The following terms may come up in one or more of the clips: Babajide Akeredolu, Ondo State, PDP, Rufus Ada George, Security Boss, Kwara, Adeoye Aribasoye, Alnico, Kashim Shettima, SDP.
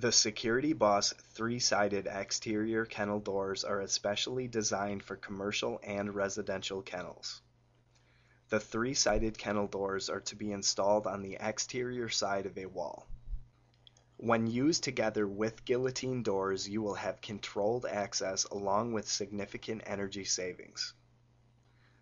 The Security Boss three-sided exterior kennel doors are especially designed for commercial and residential kennels. The three-sided kennel doors are to be installed on the exterior side of a wall. When used together with guillotine doors, you will have controlled access along with significant energy savings.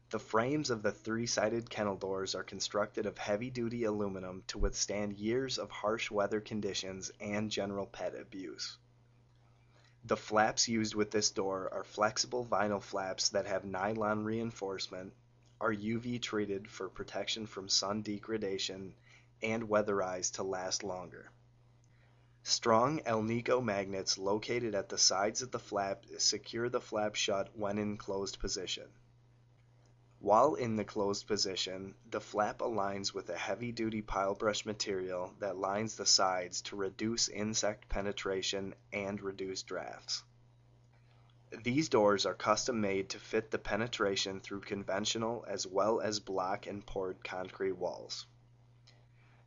The frames of the three-sided kennel doors are constructed of heavy-duty aluminum to withstand years of harsh weather conditions and general pet abuse. The flaps used with this door are flexible vinyl flaps that have nylon reinforcement, are UV-treated for protection from sun degradation, and weatherized to last longer. Strong Alnico magnets located at the sides of the flap secure the flap shut when in closed position. While in the closed position, the flap aligns with a heavy-duty pile brush material that lines the sides to reduce insect penetration and reduce drafts. These doors are custom-made to fit the penetration through conventional as well as block and poured concrete walls.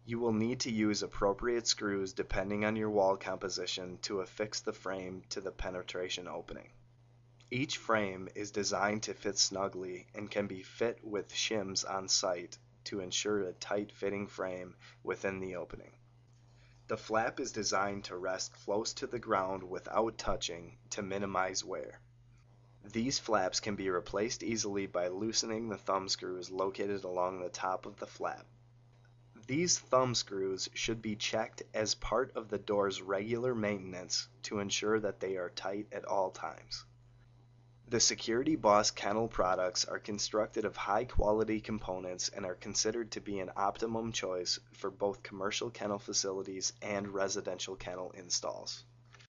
You will need to use appropriate screws depending on your wall composition to affix the frame to the penetration opening. Each frame is designed to fit snugly and can be fit with shims on site to ensure a tight-fitting frame within the opening. The flap is designed to rest close to the ground without touching to minimize wear. These flaps can be replaced easily by loosening the thumb screws located along the top of the flap. These thumb screws should be checked as part of the door's regular maintenance to ensure that they are tight at all times. The Security Boss kennel products are constructed of high-quality components and are considered to be an optimum choice for both commercial kennel facilities and residential kennel installs.